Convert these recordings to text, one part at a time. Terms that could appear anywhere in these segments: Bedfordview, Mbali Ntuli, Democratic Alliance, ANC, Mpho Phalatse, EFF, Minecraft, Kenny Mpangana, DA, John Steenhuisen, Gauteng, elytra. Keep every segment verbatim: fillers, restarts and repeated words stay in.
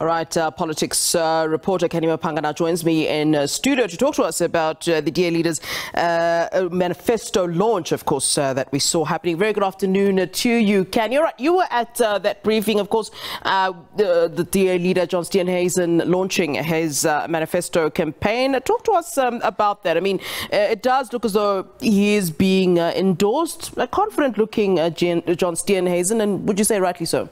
All right, uh, politics uh, reporter Kenny Mpangana joins me in uh, studio to talk to us about uh, the D A leaders' uh, manifesto launch, of course, uh, that we saw happening. Very good afternoon uh, to you, Ken. You're right. You were at uh, that briefing, of course, uh, the, the D A leader, John Steenhuisen, launching his uh, manifesto campaign. Talk to us um, about that. I mean, uh, it does look as though he is being uh, endorsed, a confident-looking uh, John Steenhuisen, and would you say rightly so?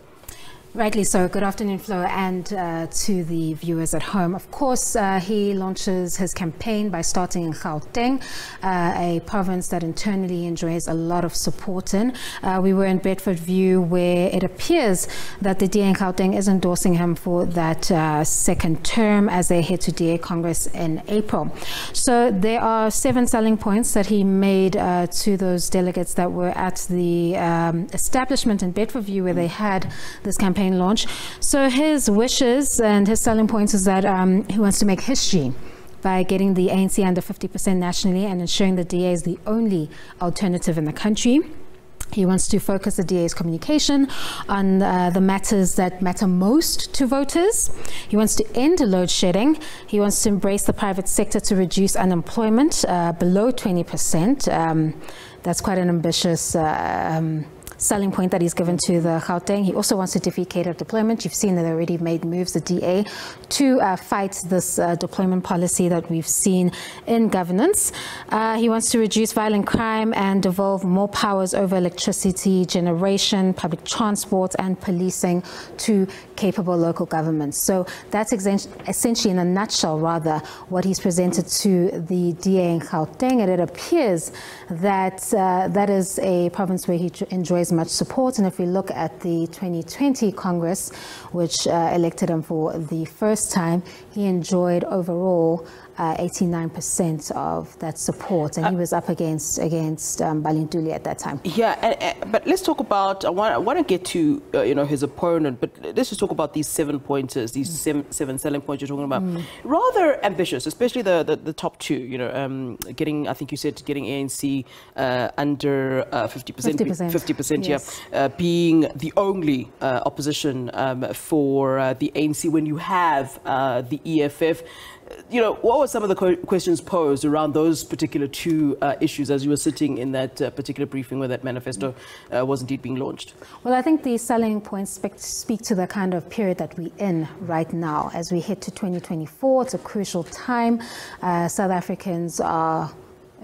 Rightly so. Good afternoon, Flo, and uh, to the viewers at home. Of course, uh, he launches his campaign by starting in Gauteng, uh, a province that internally enjoys a lot of support in. Uh, we were in Bedfordview, where it appears that the D A in Gauteng is endorsing him for that uh, second term as they head to D A Congress in April. So there are seven selling points that he made uh, to those delegates that were at the um, establishment in Bedfordview, where they had this campaign launch. So his wishes and his selling points is that um, he wants to make history by getting the A N C under fifty percent nationally and ensuring the D A is the only alternative in the country. He wants to focus the D A's communication on uh, the matters that matter most to voters. He wants to end load shedding. He wants to embrace the private sector to reduce unemployment uh, below twenty percent. Um, that's quite an ambitious uh, um, selling point that he's given to the Gauteng. He also wants to defeat cadre deployment. You've seen that they already made moves, the D A, to uh, fight this uh, deployment policy that we've seen in governance. Uh, he wants to reduce violent crime and devolve more powers over electricity generation, public transport and policing to capable local governments. So that's essentially, in a nutshell rather, what he's presented to the D A in Gauteng, and it appears that uh, that is a province where he enjoys much support. And if we look at the twenty twenty Congress, which uh, elected him for the first time, he enjoyed overall eighty-nine percent uh, of that support, and uh, he was up against against um, Mbali Ntuli at that time. Yeah, and, and, but let's talk about. I want, I want to get to uh, you know, his opponent, but let's just talk about these seven pointers, these mm. seven, seven selling points you're talking about. Mm. Rather ambitious, especially the, the the top two. You know, um, getting I think you said getting A N C uh, under fifty percent, fifty percent, yeah, uh, being the only uh, opposition um, for uh, the A N C when you have uh, the E F F. You know, what were some of the questions posed around those particular two uh, issues as you were sitting in that uh, particular briefing where that manifesto uh, was indeed being launched? Well, I think the selling points speak to the kind of period that we're in right now. As we head to twenty twenty-four, it's a crucial time. Uh, South Africans are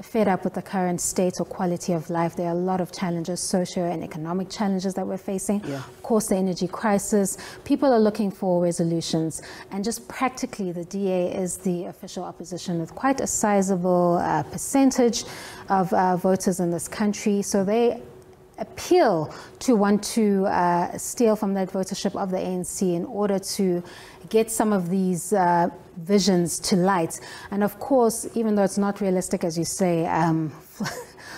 fed up with the current state or quality of life. There are a lot of challenges, social and economic challenges that we're facing. Yeah. Of course, the energy crisis. People are looking for resolutions. And just practically, the D A is the official opposition with quite a sizable uh, percentage of uh, voters in this country. So they appeal to want to uh, steal from that votership of the A N C in order to get some of these uh, visions to light. And of course, even though it's not realistic, as you say, um,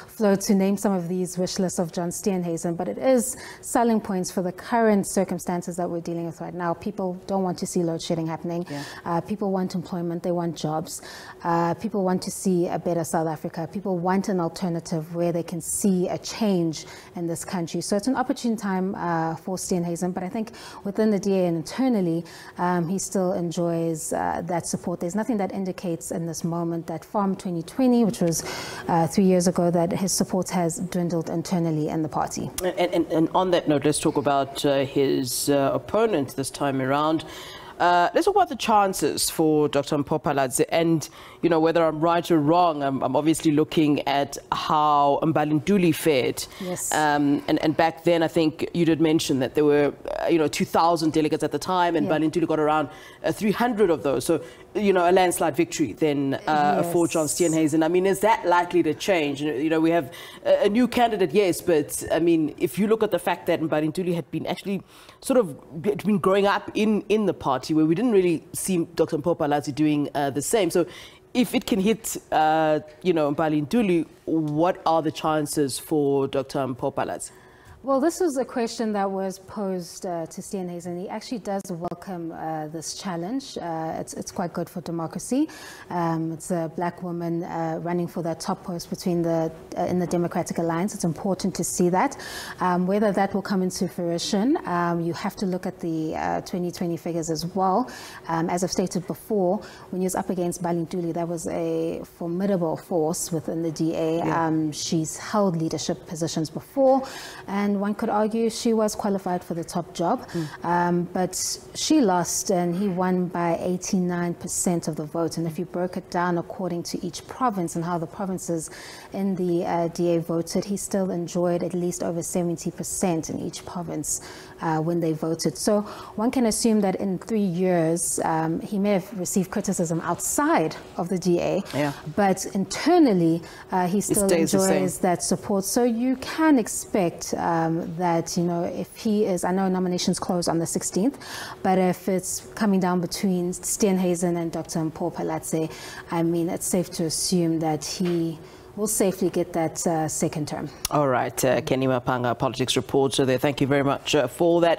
Flo, to name some of these wish lists of John Steenhuisen, but it is selling points for the current circumstances that we're dealing with right now. People don't want to see load shedding happening. Yeah. Uh, people want employment. They want jobs. Uh, people want to see a better South Africa. People want an alternative where they can see a change in this country. So it's an opportune time uh, for Steenhuisen, but I think within the D A and internally, um, he still enjoys uh, that support. There's nothing that indicates in this moment that from twenty twenty, which was uh, three years ago, that his support has dwindled internally in the party. And, and, and on that note, let's talk about uh, his uh, opponent this time around. Uh, let's talk about the chances for Doctor Mpho Phalatse, and, you know, whether I'm right or wrong, I'm, I'm obviously looking at how Mbali Ntuli fared. Yes. Um, and, and back then, I think you did mention that there were, uh, you know, two thousand delegates at the time, and yeah. Mbali Ntuli got around uh, three hundred of those. So, you know, a landslide victory then uh, yes. for John Steenhuisen. I mean, is that likely to change? You know, we have a new candidate, yes, but, I mean, if you look at the fact that Mbali Ntuli had been actually sort of been growing up in, in the party, where we didn't really see Doctor Mpho Phalatse doing uh, the same. So if it can hit, uh, you know, Mbali Ntuli, what are the chances for Doctor Mpho Phalatse? Well, this was a question that was posed uh, to Steenhuisen, and he actually does welcome uh, this challenge. Uh, it's, it's quite good for democracy. Um, it's a black woman uh, running for that top post between the uh, in the Democratic Alliance. It's important to see that. Um, whether that will come into fruition, um, you have to look at the uh, twenty twenty figures as well. Um, as I've stated before, when he was up against Mbali Ntuli, that was a formidable force within the D A. Yeah. Um, she's held leadership positions before, and one could argue she was qualified for the top job, mm. um, but she lost and he won by eighty-nine percent of the vote. And if you broke it down according to each province and how the provinces in the uh, D A voted, he still enjoyed at least over seventy percent in each province uh, when they voted. So one can assume that in three years, um, he may have received criticism outside of the D A, yeah. but internally, uh, he still enjoys that support. So you can expect uh, Um, that, you know, if he is, I know nominations close on the sixteenth, but if it's coming down between Steenhuisen and Doctor Mpho Phalatse, I mean, it's safe to assume that he will safely get that uh, second term. All right. Uh, Kenny Mpangana, politics reporter there. Thank you very much uh, for that.